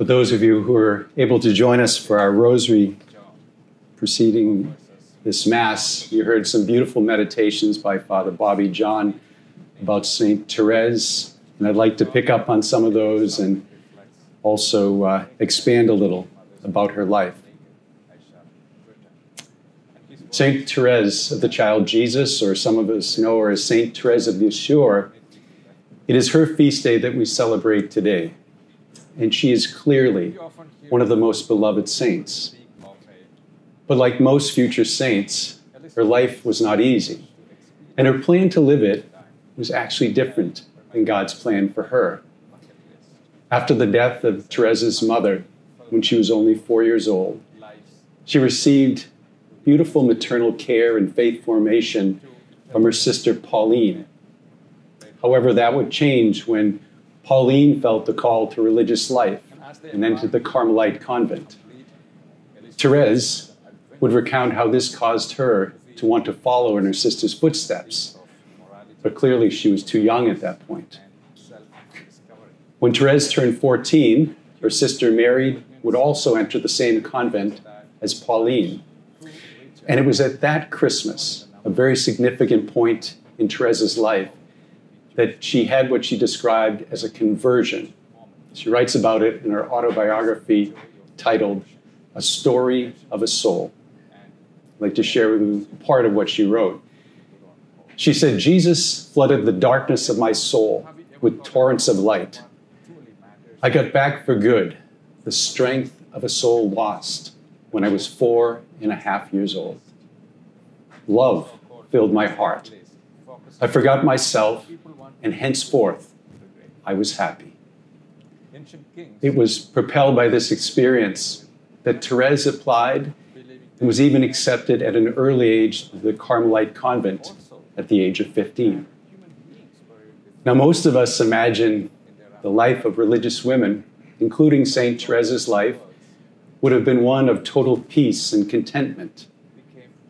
For those of you who are able to join us for our rosary preceding this Mass, you heard some beautiful meditations by Father Bobby John about St. Therese, and I'd like to pick up on some of those and also expand a little about her life. St. Therese of the Child Jesus, or some of us know her as St. Therese of Lisieux, it is her feast day that we celebrate today, and she is clearly one of the most beloved saints. But like most future saints, her life was not easy, and her plan to live it was actually different than God's plan for her. After the death of Therese's mother, when she was only 4 years old, she received beautiful maternal care and faith formation from her sister Pauline. However, that would change when Pauline felt the call to religious life and entered the Carmelite convent. Therese would recount how this caused her to want to follow in her sister's footsteps, but clearly she was too young at that point. When Therese turned 14, her sister Mary would also enter the same convent as Pauline. And it was at that Christmas, a very significant point in Therese's life, that she had what she described as a conversion. She writes about it in her autobiography titled A Story of a Soul. I'd like to share with you part of what she wrote. She said, "Jesus flooded the darkness of my soul with torrents of light. I got back for good the strength of a soul lost when I was 4.5 years old. Love filled my heart. I forgot myself, and henceforth I was happy." It was propelled by this experience that Therese applied and was even accepted at an early age to the Carmelite convent at the age of 15. Now, most of us imagine the life of religious women, including St. Therese's life, would have been one of total peace and contentment,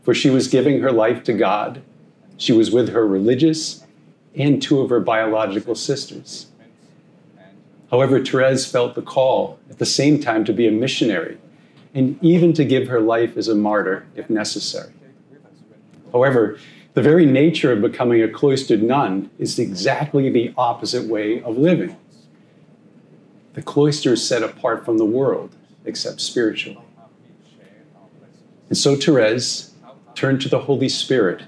for she was giving her life to God. She was with her religious and two of her biological sisters. However, Therese felt the call at the same time to be a missionary and even to give her life as a martyr if necessary. However, the very nature of becoming a cloistered nun is exactly the opposite way of living. The cloister is set apart from the world, except spiritually. And so Therese turned to the Holy Spirit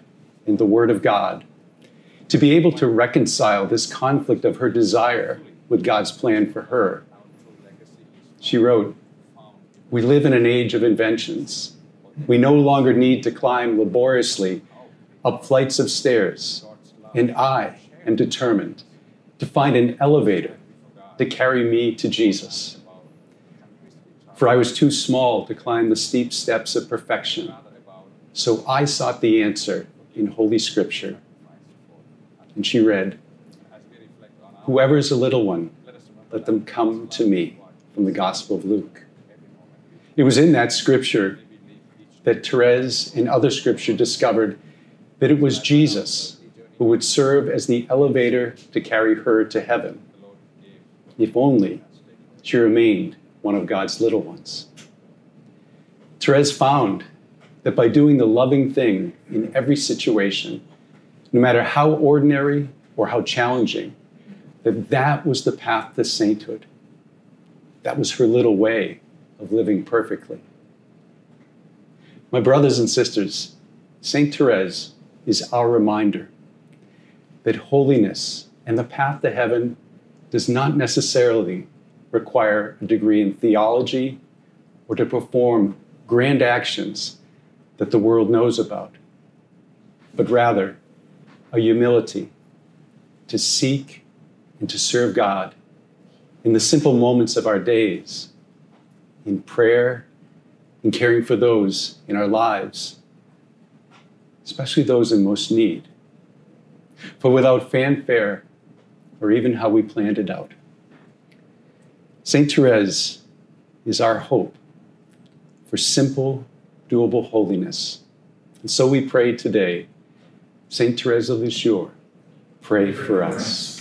and the Word of God to be able to reconcile this conflict of her desire with God's plan for her. She wrote, "We live in an age of inventions. We no longer need to climb laboriously up flights of stairs, and I am determined to find an elevator to carry me to Jesus. For I was too small to climb the steep steps of perfection, so I sought the answer in Holy Scripture." And she read, "Whoever is a little one, let them come to me," from the Gospel of Luke. It was in that Scripture that Therese and other Scripture discovered that it was Jesus who would serve as the elevator to carry her to heaven, if only she remained one of God's little ones. Therese found that by doing the loving thing in every situation, no matter how ordinary or how challenging, that was the path to sainthood. That was her little way of living perfectly. My brothers and sisters, St. Therese is our reminder that holiness and the path to heaven does not necessarily require a degree in theology or to perform grand actions that the world knows about, but rather a humility to seek and to serve God in the simple moments of our days, in prayer, in caring for those in our lives, especially those in most need, for without fanfare or even how we planned it out. St. Therese is our hope for simple, doable holiness. And so we pray today, St. Therese of Lisieux, pray for us.